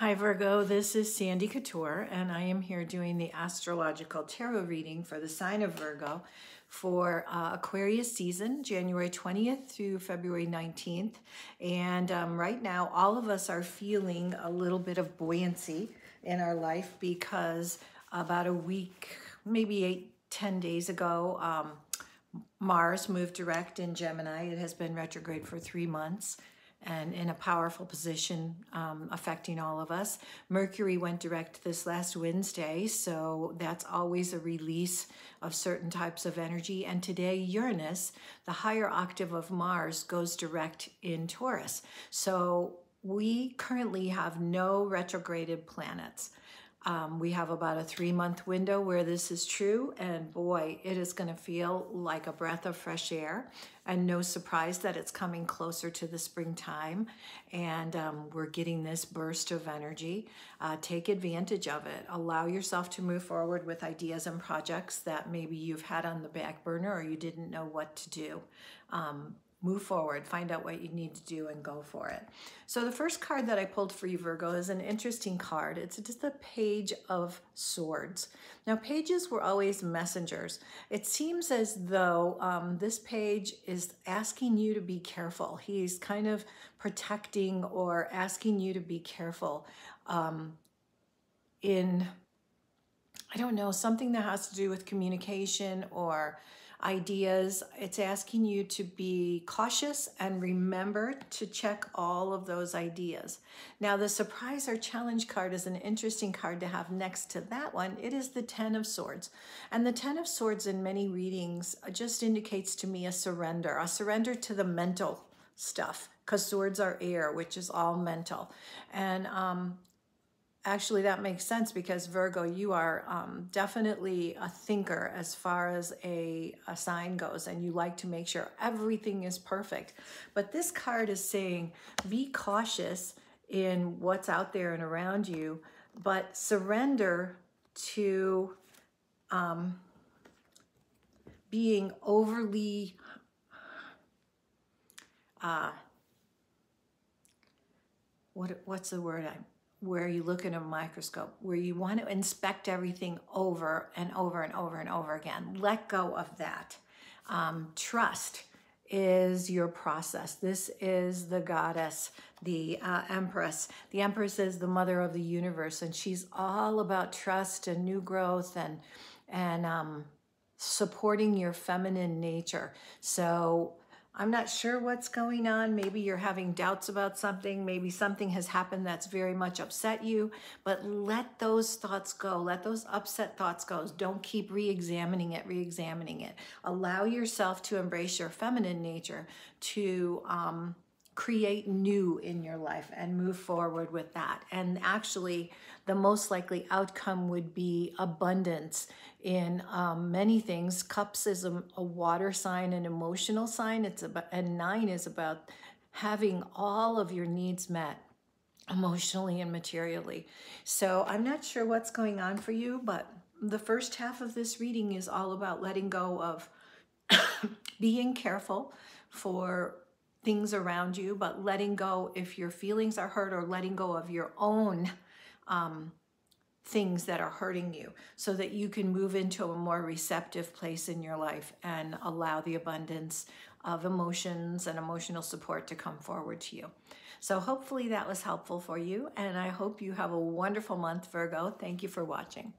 Hi Virgo, this is Sandy Couture and I am here doing the astrological tarot reading for the sign of Virgo for Aquarius season, January 20th through February 19th. And right now all of us are feeling a little bit of buoyancy in our life because about a week, maybe 8-10 days ago, Mars moved direct in Gemini. It has been retrograde for 3 months. And in a powerful position affecting all of us. Mercury went direct this last Wednesday, so that's always a release of certain types of energy. And today, Uranus, the higher octave of Mars, goes direct in Taurus. So we currently have no retrograded planets. We have about a 3-month window where this is true, and boy, it is going to feel like a breath of fresh air, and no surprise that it's coming closer to the springtime, and we're getting this burst of energy. Take advantage of it. Allow yourself to move forward with ideas and projects that maybe you've had on the back burner or you didn't know what to do. Move forward, find out what you need to do and go for it. So the first card that I pulled for you, Virgo, is an interesting card. It's just the Page of Swords. Now, pages were always messengers. It seems as though this page is asking you to be careful. He's kind of protecting or asking you to be careful in, I don't know, something that has to do with communication or ideas. It's asking you to be cautious and remember to check all of those ideas. Now, the surprise or challenge card is an interesting card to have next to that one. It is the Ten of Swords. And the Ten of Swords in many readings just indicates to me a surrender to the mental stuff, because swords are air, which is all mental. And actually, that makes sense because Virgo, you are definitely a thinker as far as a sign goes, and you like to make sure everything is perfect. But this card is saying, be cautious in what's out there and around you, but surrender to being overly what's the word I'm... where you look in a microscope, where you want to inspect everything over and over and over and over again. Let go of that. Trust is your process. This is the goddess, the Empress. The Empress is the mother of the universe, and she's all about trust and new growth and supporting your feminine nature. So I'm not sure what's going on. Maybe you're having doubts about something. Maybe something has happened that's very much upset you, but let those thoughts go. Let those upset thoughts go. Don't keep re-examining it. Allow yourself to embrace your feminine nature to create new in your life and move forward with that. And actually, the most likely outcome would be abundance in many things. Cups is a water sign, an emotional sign. It's about, and 9 is about having all of your needs met emotionally and materially. So I'm not sure what's going on for you, but the first half of this reading is all about letting go of being careful for things around you, but letting go if your feelings are hurt, or letting go of your own things that are hurting you, so that you can move into a more receptive place in your life and allow the abundance of emotions and emotional support to come forward to you. So hopefully that was helpful for you, and I hope you have a wonderful month, Virgo. Thank you for watching.